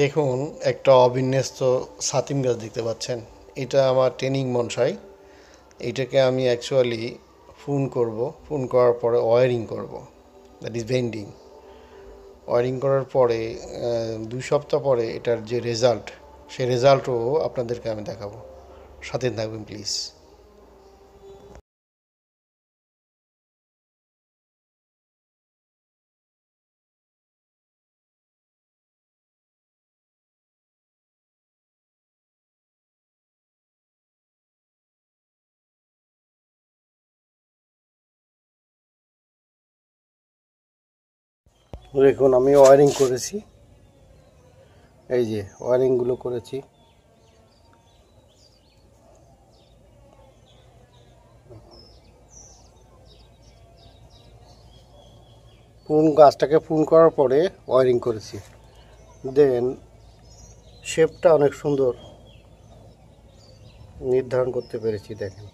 দেখুন একটা অবিন্যস্ত সাতিম গাছ দেখতে পাচ্ছেন। এটা আমার ট্রেনিং মনসাই। এটাকে আমি অ্যাকচুয়ালি ফুন করব, ফুন করার পরে ওয়ারিং করব, দ্যাট ইজ বেন্ডিং। ওয়ারিং করার পরে 2 সপ্তাহ পরে এটার যে রেজাল্ট, সেই রেজাল্টও আপনাদেরকে আমি দেখাবো। সাথে থাকবেন প্লিজ। দেখুন আমি ওয়ারিং করেছি, এই যে ওয়ারিংগুলো করেছি। পুন গাছটাকে পুন করার পরে ওয়ারিং করেছি, দেন শেপটা অনেক সুন্দর নির্ধারণ করতে পেরেছি। দেখেন,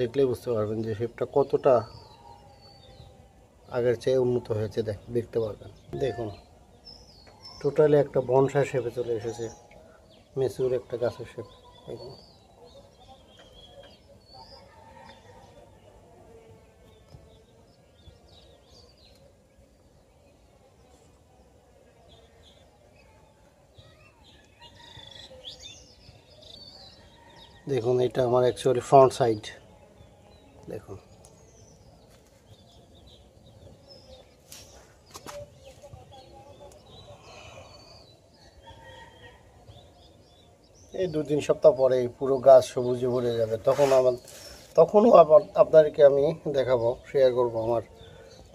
দেখলেই বুঝতে পারবেন যে শেপটা কতটা আগের চেয়ে উন্নত হয়েছে। দেখতে পারবেন, দেখুন টোটালি একটা বনসাই শেপে চলে এসেছে, মেচুর একটা গাছের শেপ। দেখুন দেখুন এটা আমার অ্যাকচুয়ালি ফ্রন্ট সাইড। দেখুন এই 2-3 সপ্তাহ পরে পুরো গাছ সবুজে ভরে যাবে। তখনও আপনাদেরকে আমি দেখাবো, শেয়ার করবো আমার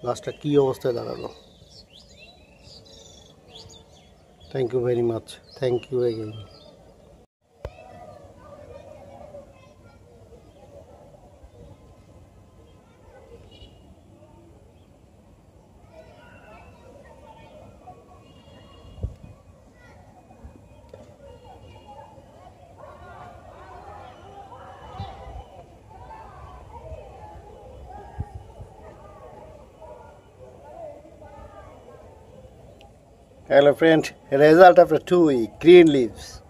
গাছটা কী অবস্থায় দাঁড়ালো। Thank you very much, thank you again. Hello friend, result after 2 weeks, green leaves.